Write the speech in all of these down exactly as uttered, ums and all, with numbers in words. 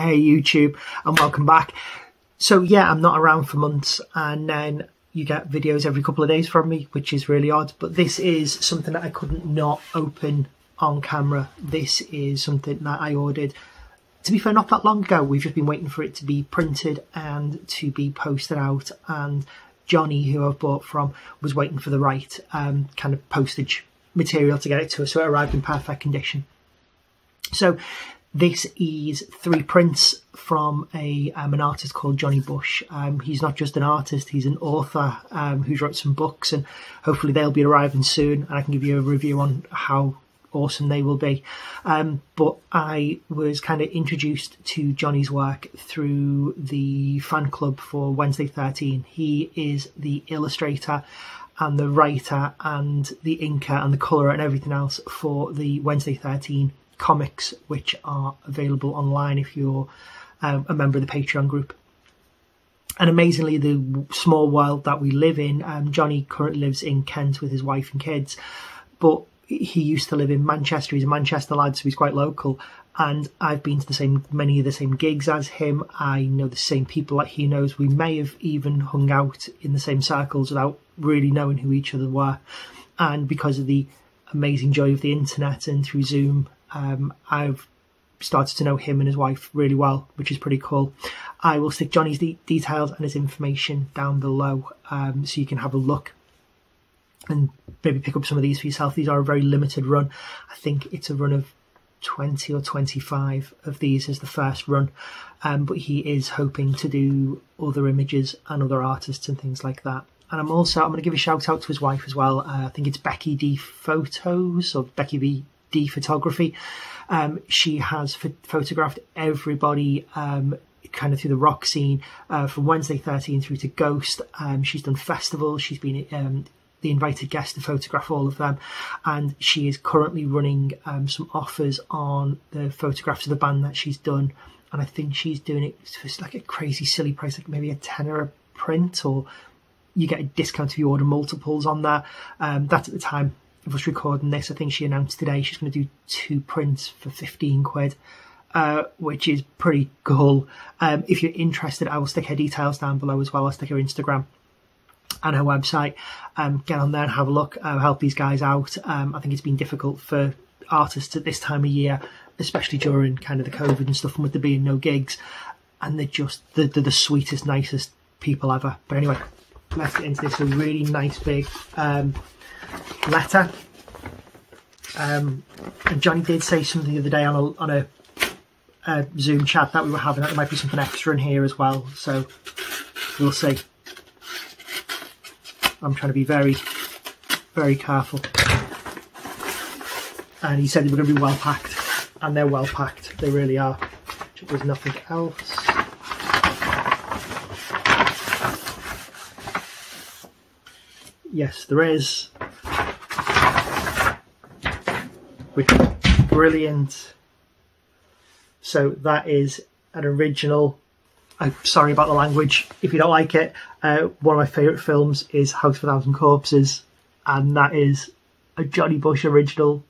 Hey YouTube, and welcome back. So yeah, I'm not around for months, and then you get videos every couple of days from me, which is really odd, but this is something that I couldn't not open on camera. This is something that I ordered, to be fair, not that long ago. We've just been waiting for it to be printed and to be posted out, and Jonny, who I've bought from, was waiting for the right um, kind of postage material to get it to us, so it arrived in perfect condition. So this is three prints from a um, an artist called Jonny Bush. Um, he's not just an artist, he's an author um, who's wrote some books, and hopefully they'll be arriving soon and I can give you a review on how awesome they will be. Um, but I was kind of introduced to Jonny's work through the fan club for Wednesday thirteen. He is the illustrator and the writer and the inker and the colour and everything else for the Wednesday thirteen comics, which are available online if you're um, a member of the Patreon group. And amazingly, the small world that we live in, um, Jonny currently lives in Kent with his wife and kids, but he used to live in Manchester. He's a Manchester lad, so he's quite local, and I've been to the same many of the same gigs as him. I know the same people that he knows. We may have even hung out in the same circles without really knowing who each other were, and because of the amazing joy of the internet and through Zoom, Um, I've started to know him and his wife really well, which is pretty cool. I will stick Jonny's de details and his information down below, um, so you can have a look and maybe pick up some of these for yourself. These are a very limited run. I think it's a run of twenty or twenty-five of these as the first run, um, but he is hoping to do other images and other artists and things like that. And I'm also, I'm going to give a shout out to his wife as well. Uh, I think it's Becky D Photos, or Becky B D Photography. Um, she has photographed everybody um, kind of through the rock scene, uh, from Wednesday thirteen through to Ghost. Um, she's done festivals, she's been um, the invited guest to photograph all of them, and she is currently running um, some offers on the photographs of the band that she's done, and I think she's doing it for like a crazy silly price, like maybe a tenner a print, or you get a discount if you order multiples on that. Um, that's at the time of us recording this. I think she announced today she's going to do two prints for fifteen quid, uh, which is pretty cool. Um, if you're interested, I will stick her details down below as well. I'll stick her Instagram and her website. Um, get on there and have a look. Uh, help these guys out. Um, I think it's been difficult for artists at this time of year, especially during kind of the COVID and stuff, and with there being no gigs. And they're just they're, they're the sweetest, nicest people ever. But anyway, let's get into this. A really nice big um, letter. Um, and Jonny did say something the other day on a, on a, a Zoom chat that we were having, that there might be something extra in here as well, so we'll see. I'm trying to be very, very careful. And he said they were going to be well packed, and they're well packed, they really are. There's nothing else. Yes, there is. Which is brilliant. So that is an original. I'm sorry about the language if you don't like it. Uh, one of my favourite films is House of a Thousand Corpses, and that is a Jonny Bush original,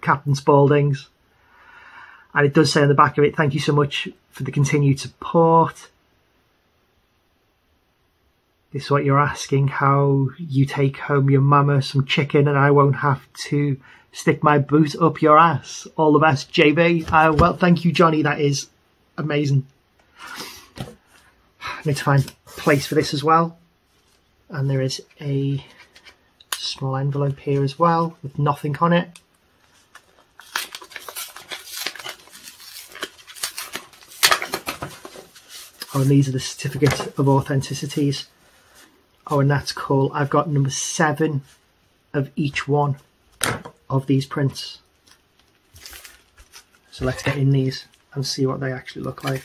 Captain Spaulding's. And it does say on the back of it, thank you so much for the continued support. This is what you're asking, how you take home your mama some chicken and I won't have to stick my boot up your ass. All the best, J B. Uh, well, thank you, Jonny. That is amazing. I need to find a place for this as well. And there is a small envelope here as well with nothing on it. Oh, and these are the certificates of authenticities. Oh, and that's cool. I've got number seven of each one of these prints. So let's get in these and see what they actually look like.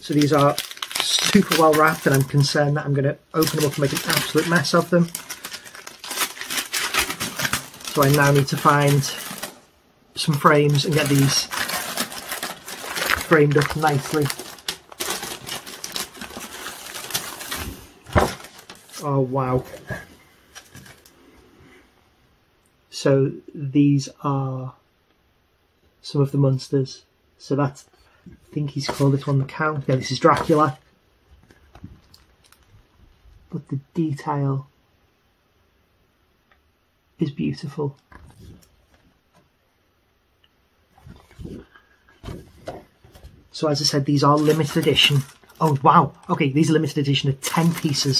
So these are super well wrapped, and I'm concerned that I'm going to open them up and make an absolute mess of them. So I now need to find some frames and get these framed up nicely. Oh wow. So these are some of the monsters. So that's, I think he's called this one the Count. Yeah, this is Dracula. But the detail is beautiful. So as I said, these are limited edition. Oh wow, okay, these are limited edition of ten pieces.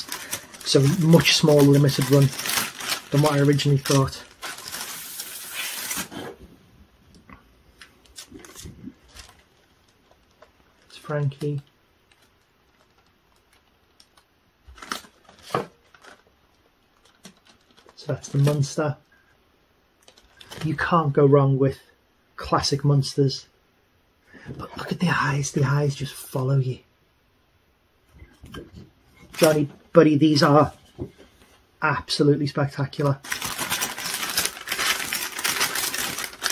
So much smaller limited run than what I originally thought. It's Frankie. So that's the monster. You can't go wrong with classic monsters. But look at the eyes, the eyes just follow you. Jonny, buddy, these are absolutely spectacular.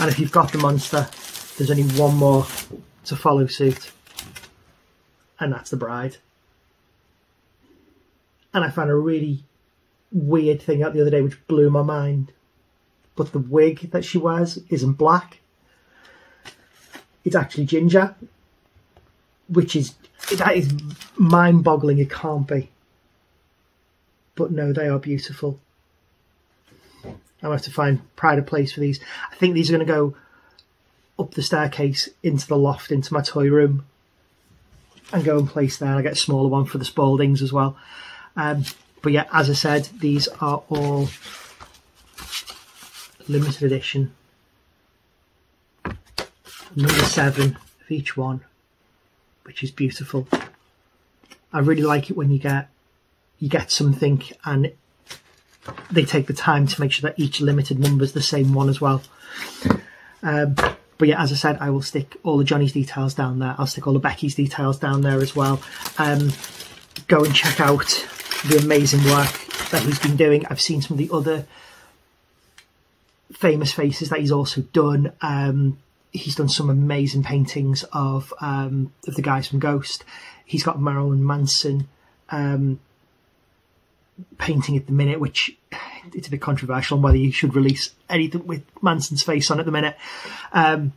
And if you've got the monster, there's only one more to follow suit. And that's the bride. And I found a really weird thing out the other day which blew my mind. But the wig that she wears isn't black. It's actually ginger, which is, that is mind-boggling, it can't be. But no, they are beautiful. I'll have to find pride of place for these. I think these are going to go up the staircase, into the loft, into my toy room, and go and place there. I get a smaller one for the Spauldings as well. Um, but yeah, as I said, these are all limited edition. Number seven of each one, which is beautiful. I really like it when you get you get something and they take the time to make sure that each limited number is the same one as well. Um, but yeah, as I said, I will stick all the Jonny's details down there. I'll stick all the Becky's details down there as well. Um, go and check out the amazing work that he's been doing. I've seen some of the other famous faces that he's also done. Um, He's done some amazing paintings of um, of the guys from Ghost. He's got Marilyn Manson um, painting at the minute, which it's a bit controversial on whether you should release anything with Manson's face on at the minute. Um,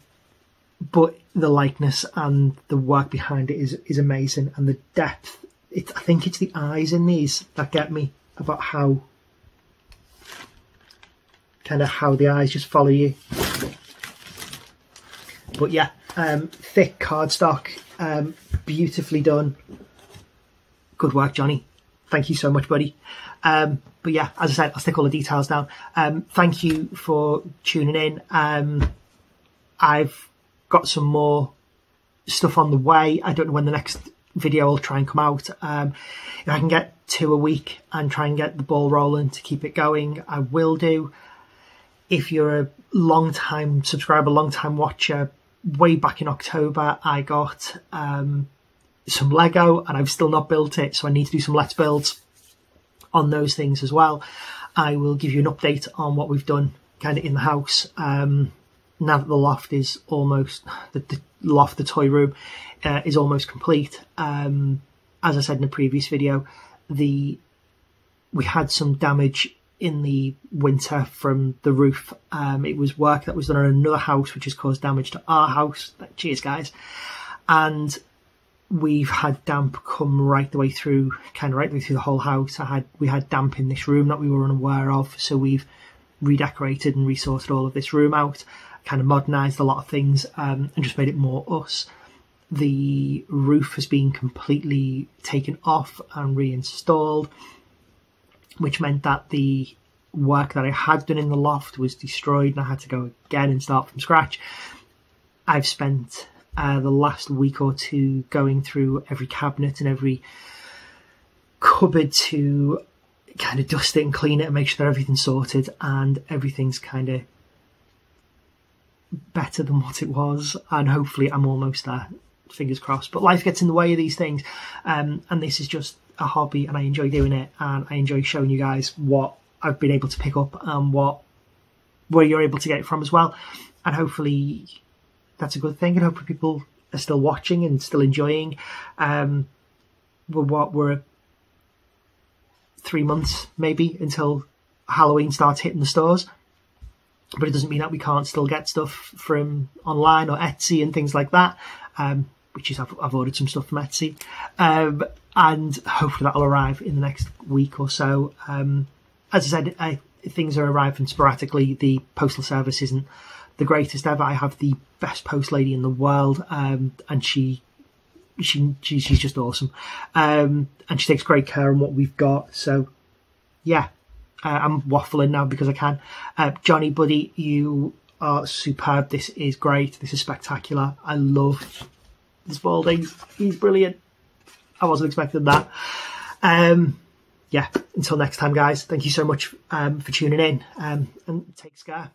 but the likeness and the work behind it is is amazing, and the depth. It, I think it's the eyes in these that get me about how kind of how the eyes just follow you. But yeah, um, thick cardstock, um, beautifully done. Good work, Jonny. Thank you so much, buddy. Um, but yeah, as I said, I'll stick all the details down. Um, thank you for tuning in. Um, I've got some more stuff on the way. I don't know when the next video will try and come out. Um, if I can get two a week and try and get the ball rolling to keep it going, I will do. If you're a long-time subscriber, long-time watcher, way back in October, I got um, some Lego, and I've still not built it, so I need to do some Let's Builds on those things as well. I will give you an update on what we've done kind of in the house um, now that the loft is almost, the, the loft, the toy room, uh, is almost complete. Um, as I said in a previous video, the we had some damage in the winter from the roof. Um, it was work that was done on another house which has caused damage to our house. Cheers, guys. And we've had damp come right the way through, kind of right the way through the whole house. I had we had damp in this room that we were unaware of, so we've redecorated and resorted all of this room out, kind of modernised a lot of things, um, and just made it more us. The roof has been completely taken off and reinstalled, which meant that the work that I had done in the loft was destroyed and I had to go again and start from scratch. I've spent uh, the last week or two going through every cabinet and every cupboard to kind of dust it and clean it and make sure that everything's sorted and everything's kind of better than what it was. And hopefully I'm almost there, fingers crossed. But life gets in the way of these things, um, and this is just a hobby, and I enjoy doing it, and I enjoy showing you guys what I've been able to pick up and what where you're able to get it from as well. And hopefully that's a good thing, and hopefully people are still watching and still enjoying. Um, we're what we're three months maybe until Halloween starts hitting the stores, but it doesn't mean that we can't still get stuff from online or Etsy and things like that, um, which is I've, I've ordered some stuff from Etsy, um, and hopefully that'll arrive in the next week or so. Um, as I said, I, things are arriving sporadically. The postal service isn't the greatest ever. I have the best post lady in the world, um, and she, she, she she's just awesome, um, and she takes great care on what we've got. So, yeah. Uh, I'm waffling now because I can. Uh, Jonny, buddy, you are superb. This is great. This is spectacular. I love the Spauldings. He's brilliant. I wasn't expecting that. Um, yeah, until next time, guys. Thank you so much um, for tuning in, um, and take care.